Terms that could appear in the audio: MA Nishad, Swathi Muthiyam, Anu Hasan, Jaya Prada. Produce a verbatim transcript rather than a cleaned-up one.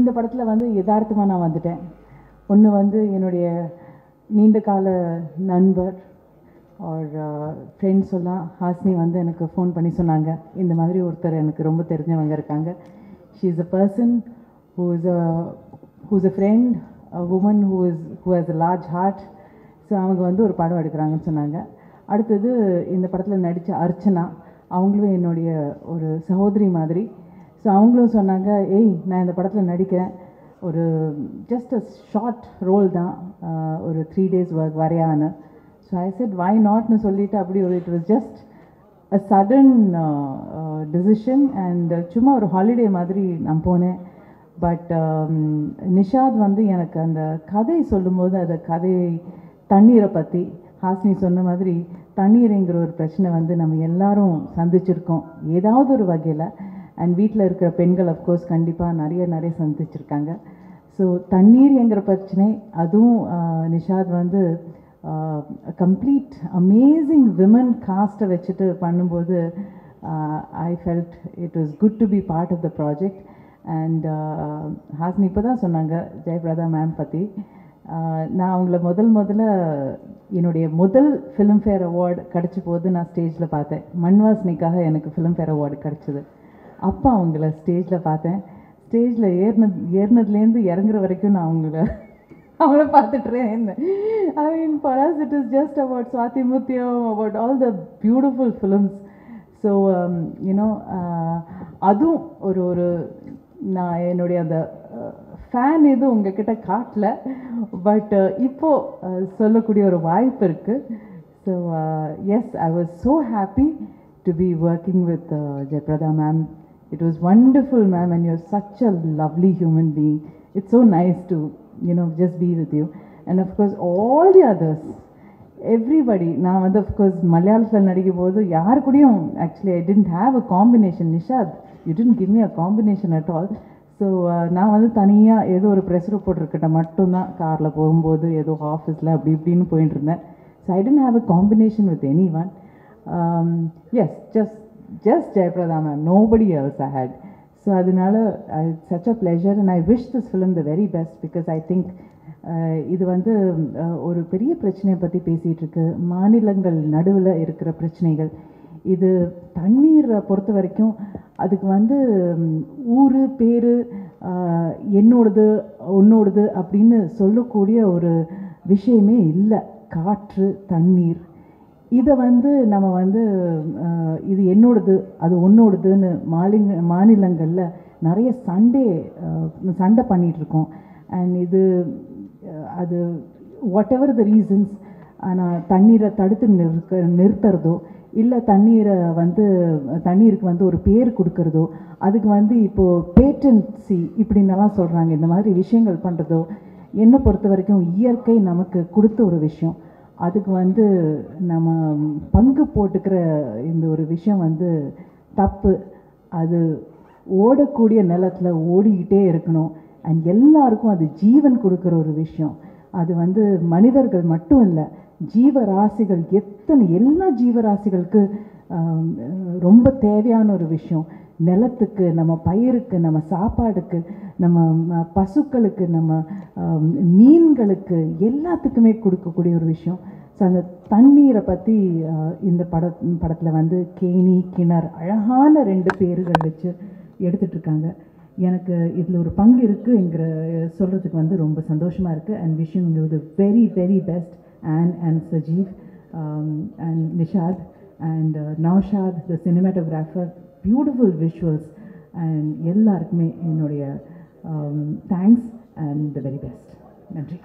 இந்த படத்துல வந்து யதார்த்தமா நான் வந்துட்டேன். ஒன்னு வந்து என்னோட நீண்ட கால நண்பர் ஆர் ஃப்ரெண்ட் சொன்னா ஹாஸ்னி வந்து எனக்கு ஃபோன் பண்ணி சொன்னாங்க. இந்த மாதிரி ஒருத்தர் எனக்கு ரொம்ப தெரிஞ்சவங்க இருக்காங்க. She is a person who is a who is a friend, a woman who is who has a large heart. So அவங்க வந்து ஒரு படம் எடுக்கறாங்கன்னு சொன்னாங்க. அடுத்து இந்த படத்துல நடிச்ச அர்ச்சனா அவங்களும் என்னோட ஒரு சகோதரி மாதிரி. So அவங்களும் சொன்னாங்க, "ஏய் நான் இந்த படத்துல நடிக்கிறேன். ஒரு just a short role தான். ஒரு three days work வரையான." So I said, "Why not?" னு சொல்லிட்டு அப்படியே it was just a sudden uh, uh, decision and சும்மா ஒரு ஹாலிடே மாதிரி நான் போனேன். But um, நிஷாத் வந்து எனக்கு அந்த கதை சொல்லும்போது அந்த கதை தண்ணீரை பத்தி ஹாஸ்னி சொன்ன மாதிரி தண்ணீர்ங்கிற ஒரு பிரச்சனை வந்து நம்ம எல்லாரும் சந்திச்சிருக்கோம் ஏதாவது ஒரு வகையில. And வீட்ல இருக்கிற பெண்கள் of course கண்டிப்பா நிறைய நிறைய சந்திச்சிருக்காங்க. So தண்ணீர்ங்கிற பிரச்சனை அதுவும் நிஷாத் வந்து a complete amazing women cast வச்சிட்டு பண்ணும்போது I felt it was good to be part of the project. And Hasni இப்பதான் சொன்னாங்க ஜெயபிரதா மேம் பத்தி. நான் அவங்கள முதல் முதல்ல என்னுடைய முதல் ஃபிலிம்ஃபேர் அவார்டு கிடைச்ச போது நான் ஸ்டேஜில் பார்த்தேன். மண்வாசனைக்காக எனக்கு ஃபிலிம்ஃபேர் அவார்டு கிடச்சிது. அப்போ அவங்கள ஸ்டேஜில் பார்த்தேன். ஸ்டேஜில் ஏறினது ஏறினதுலேருந்து இறங்குற வரைக்கும் நான் அவங்கள அவங்கள பார்த்துட்டுறேன் இருந்தேன். ஐ மீன் பராஸ் it is just about Swathi Muthyam, about all the beautiful films. So you know அதுவும் ஒரு ஒரு நான் என்னுடைய அந்த ஃபேன் இது உங்ககிட்ட காட்டல, பட் இப்போது சொல்லக்கூடிய ஒரு வாய்ப்பு இருக்குது. So yes, I was so happy to be working with uh, Jaya Prada ma'am. It was wonderful ma'am, and you're such a lovely human being. It's so nice to, you know, just be with you. And of course all the others, everybody. Now of course Malayalam nadikumbodhu yaar kudiyum actually I didn't have a combination. Nishad, you didn't give me a combination at all. So நான் வந்து தனியாக ஏதோ ஒரு pressure போட்டிருக்கிட்ட மட்டும்தான் காரில் போகும்போது ஏதோ ஆஃபீஸில் அப்படி இப்படின்னு போயிட்டு இருந்தேன். So I tent have a combination with any one. Yes, just just Jayaprada ma'am, nobody else I had. So அதனால I such a pleasure and I wish this film the very best. Because I think இது வந்து ஒரு பெரிய பிரச்சனையை பற்றி பேசிகிட்டு இருக்கு. மாநிலங்கள் நடுவில் இருக்கிற பிரச்சனைகள் இது. தண்ணீரை பொறுத்த வரைக்கும் அதுக்கு வந்து ஊர் பேர் என்னோடது உன்னோடது அப்படின்னு சொல்லக்கூடிய ஒரு விஷயமே இல்லை. காற்று தண்ணீர் இதை வந்து நம்ம வந்து இது என்னோடது அது உன்னோடதுன்னு மாநில மாநிலங்களில் நிறைய சண்டே சண்டை பண்ணிகிட்ருக்கோம். அண்ட் இது அது வாட் எவர் த ரீசன்ஸ், ஆனால் தண்ணீரை தடுத்து நிற்க நிறுத்துறதோ இல்லை தண்ணீரை வந்து தண்ணீருக்கு வந்து ஒரு பேர் கொடுக்கறதோ அதுக்கு வந்து இப்போது பேட்டன்சி இப்படின்னெல்லாம் சொல்கிறாங்க. இந்த மாதிரி விஷயங்கள் பண்ணுறதோ என்னை பொறுத்த வரைக்கும் இயற்கை நமக்கு கொடுத்த ஒரு விஷயம். அதுக்கு வந்து நம்ம பங்கு போட்டுக்கிற இந்த ஒரு விஷயம் வந்து தப்பு. அது ஓடக்கூடிய நிலத்தில் ஓடிக்கிட்டே இருக்கணும். அண்ட் எல்லாருக்கும் அது ஜீவன் கொடுக்குற ஒரு விஷயம். அது வந்து மனிதர்கள் மட்டும் இல்லை, ஜீவராசிகள் எத்தனை எல்லா ஜீவராசிகளுக்கு ரொம்ப தேவையான ஒரு விஷயம். நிலத்துக்கு, நம்ம பயிருக்கு, நம்ம சாப்பாடுக்கு, நம்ம பசுக்களுக்கு, நம்ம மீன்களுக்கு, எல்லாத்துக்குமே கொடுக்கக்கூடிய ஒரு விஷயம். ஸோ அந்த தண்ணீரை பற்றி இந்த பட படத்தில் வந்து கேணி கிணறு அழகான ரெண்டு பேர்கள் வச்சு எடுத்துகிட்ருக்காங்க. எனக்கு இதில் ஒரு பங்கு இருக்குங்கிற சொல்கிறதுக்கு வந்து ரொம்ப சந்தோஷமாக இருக்குது. அண்ட் விஷயம் you very very best. Anne and Sajeev, um, and Nishad and uh, Naushad, the cinematographer, beautiful visuals, and எல்லாருக்குமே என்னுடைய um, thanks and the very best. நன்றி.